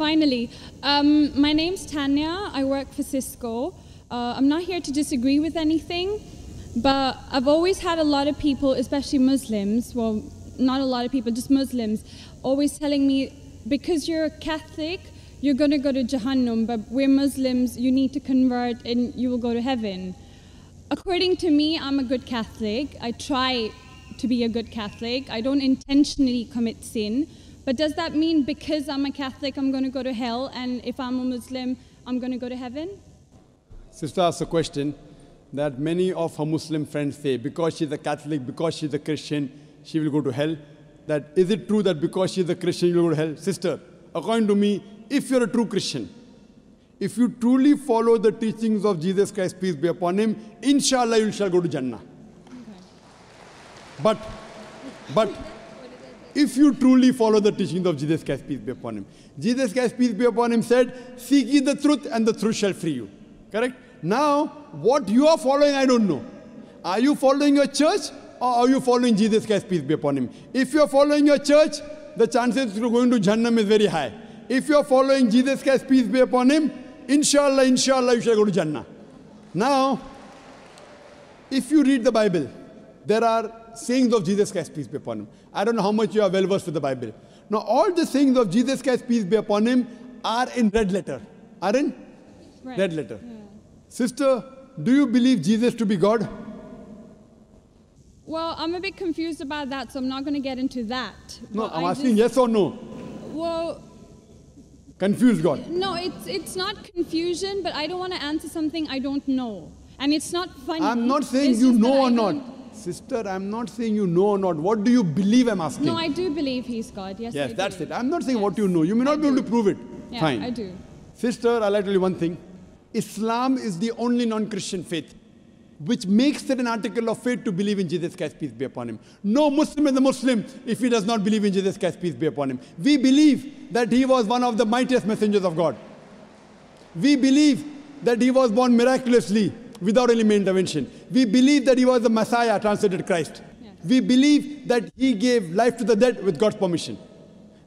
Finally, my name's Tanya. I work for Cisco. I'm not here to disagree with anything, but I've always had a lot of people, especially Muslims, well, not a lot of people, just Muslims, always telling me, because you're a Catholic, you're going to go to Jahannam, but we're Muslims, you need to convert and you will go to heaven. According to me, I'm a good Catholic. I try to be a good Catholic. I don't intentionally commit sin. But does that mean because I'm a Catholic, I'm going to go to hell, and if I'm a Muslim, I'm going to go to heaven? Sister asked a question that many of her Muslim friends say, because she's a Catholic, because she's a Christian, she will go to hell. That is it true that because she's a Christian, you will go to hell? Sister, according to me, if you're a true Christian, if you truly follow the teachings of Jesus Christ, peace be upon him, inshallah, you shall go to Jannah. Okay. But if you truly follow the teachings of Jesus Christ, peace be upon him. Jesus Christ, peace be upon him, said, seek ye the truth, and the truth shall free you. Correct? Now, what you are following, I don't know. Are you following your church, or are you following Jesus Christ, peace be upon him? If you are following your church, the chances of going to Jahannam is very high. If you are following Jesus Christ, peace be upon him, inshallah, inshallah, you shall go to Jannah. Now, if you read the Bible, there are sayings of Jesus Christ, peace be upon him. I don't know how much you are well versed with the Bible. Now, all the sayings of Jesus Christ, peace be upon him, are in red letter. Are in? Right. Red letter. Yeah. Sister, do you believe Jesus to be God? Well, I'm a bit confused about that, so I'm not going to get into that. No, I'm asking yes or no. Well, confused God. No, it's not confusion, but I don't want to answer something I don't know. And it's not funny. I'm not saying you know or not. Sister, I'm not saying you know or not. What do you believe I'm asking? No, I do believe he's God. Yes, yes, that's it. I'm not saying what you know. You may not be able to prove it. Yeah, fine. I do. Sister, I'll tell you one thing. Islam is the only non-Christian faith which makes it an article of faith to believe in Jesus Christ, peace be upon him. No Muslim is a Muslim if he does not believe in Jesus Christ, peace be upon him. We believe that he was one of the mightiest messengers of God. We believe that he was born miraculously without any human intervention. We believe that he was the Messiah, translated Christ. Yes. We believe that he gave life to the dead with God's permission.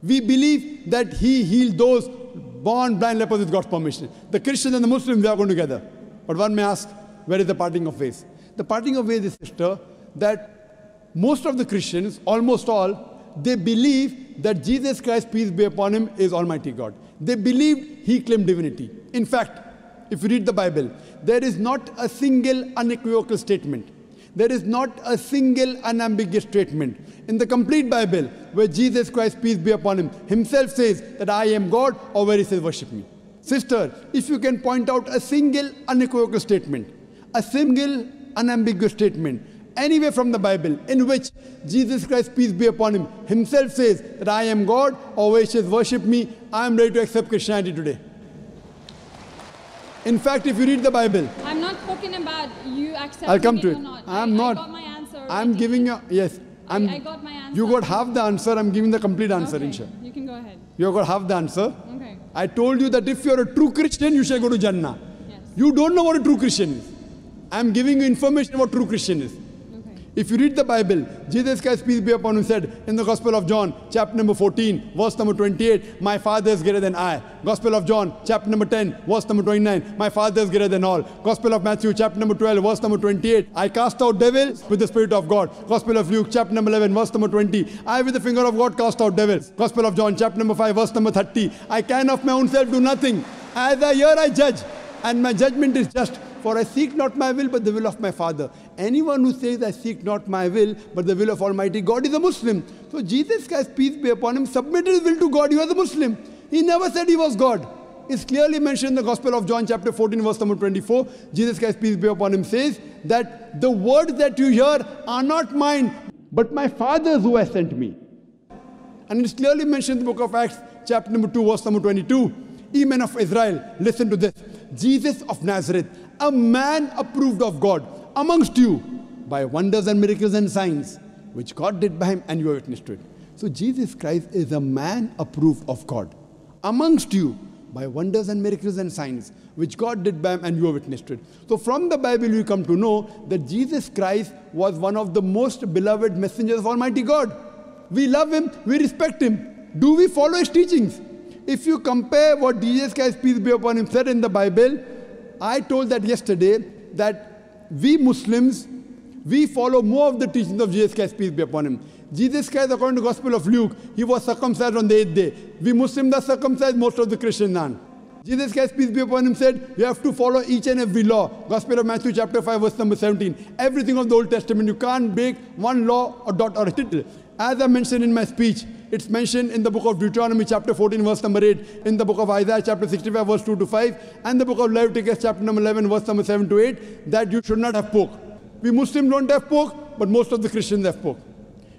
We believe that he healed those born blind lepers with God's permission. The Christians and the Muslims, they are going together. But one may ask, where is the parting of ways? The parting of ways is, sister, that most of the Christians, almost all, they believe that Jesus Christ, peace be upon him, is Almighty God. They believed he claimed divinity. In fact, if you read the Bible, there is not a single unequivocal statement. There is not a single unambiguous statement in the complete Bible where Jesus Christ, peace be upon him, himself says that I am God, or where he says worship me. Sister, if you can point out a single unequivocal statement, a single unambiguous statement anywhere from the Bible in which Jesus Christ, peace be upon him, himself says that I am God, or he says worship me, I am ready to accept Christianity today. In fact, if you read the Bible, I'm not talking about you accepting I'll come to it. Or not. I got my answer already. I'm giving you, yes. I got my answer. You got half the answer. I'm giving the complete answer, okay. Inshallah. You can go ahead. You got half the answer. Okay. I told you that if you're a true Christian, you shall go to Jannah. Yes. You don't know what a true Christian is. I'm giving you information about true Christian is. Okay. If you read the Bible, Jesus Christ, peace be upon him, said in the Gospel of John, chapter number 14, verse number 28, my Father is greater than I. Gospel of John, chapter number 10, verse number 29, my Father is greater than all. Gospel of Matthew, chapter number 12, verse number 28, I cast out devils with the Spirit of God. Gospel of Luke, chapter number 11, verse number 20, I with the finger of God cast out devils. Gospel of John, chapter number 5, verse number 30, I can of my own self do nothing. As I hear, I judge, and my judgment is just. For I seek not my will, but the will of my Father. Anyone who says, I seek not my will, but the will of Almighty God, is a Muslim. So Jesus Christ, peace be upon him, submitted his will to God. He was a Muslim. He never said he was God. It's clearly mentioned in the Gospel of John, chapter 14, verse number 24. Jesus Christ, peace be upon him, says that the words that you hear are not mine, but my Father's who has sent me. And it's clearly mentioned in the Book of Acts, chapter number 2, verse number 22. Ye men of Israel, listen to this. Jesus of Nazareth, a man approved of God amongst you by wonders and miracles and signs, which God did by him, and you are witness to it. So Jesus Christ is a man approved of God amongst you by wonders and miracles and signs, which God did by him, and you are witness to it. So from the Bible, you come to know that Jesus Christ was one of the most beloved messengers of Almighty God. We love him, we respect him. Do we follow his teachings? If you compare what Jesus Christ, peace be upon him, said in the Bible, I told that yesterday, that we Muslims, we follow more of the teachings of Jesus Christ, peace be upon him. Jesus Christ, according to the Gospel of Luke, he was circumcised on the 8th day. We Muslims are circumcised, most of the Christians aren't. Jesus Christ, peace be upon him, said, you have to follow each and every law. Gospel of Matthew, chapter 5, verse number 17. Everything of the Old Testament, you can't break one law, or dot, or a tittle. As I mentioned in my speech, it's mentioned in the book of Deuteronomy, chapter 14, verse number 8, in the book of Isaiah, chapter 65, verse 2 to 5, and the book of Leviticus, chapter number 11, verse number 7 to 8, that you should not have pork. We Muslims don't have pork, but most of the Christians have pork.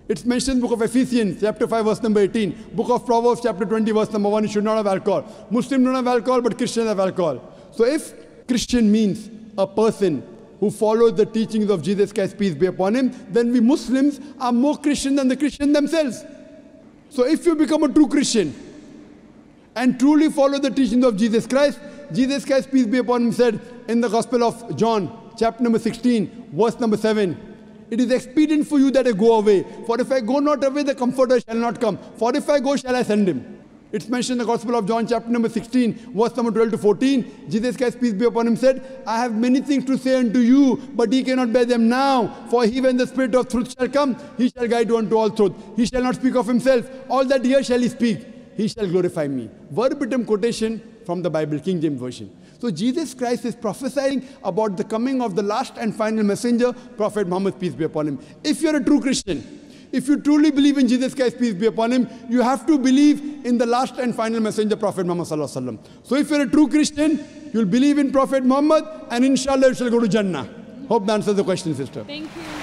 It's mentioned in the book of Ephesians, chapter 5, verse number 18. Book of Proverbs, chapter 20, verse number 1, you should not have alcohol. Muslims don't have alcohol, but Christians have alcohol. So if Christian means a person who follows the teachings of Jesus Christ, peace be upon him, then we Muslims are more Christian than the Christians themselves. So if you become a true Christian and truly follow the teachings of Jesus Christ, peace be upon him, said in the Gospel of John, chapter number 16, verse number 7, it is expedient for you that I go away. For if I go not away, the Comforter shall not come. For if I go, shall I send him? It's mentioned in the Gospel of John, chapter number 16, verse number 12 to 14. Jesus Christ, peace be upon him, said, I have many things to say unto you, but ye cannot bear them now. For he, when the Spirit of truth shall come, he shall guide you unto all truth. He shall not speak of himself. All that he shall he speak. He shall glorify me. Verbatim quotation from the Bible, King James Version. So Jesus Christ is prophesying about the coming of the last and final messenger, Prophet Muhammad, peace be upon him. If you're a true Christian, if you truly believe in Jesus Christ, peace be upon him, you have to believe in the last and final messenger, Prophet Muhammad sallallahu alaihi wasallam. So if you're a true Christian, you'll believe in Prophet Muhammad and inshallah you shall go to Jannah. Hope that answers the question, sister. Thank you.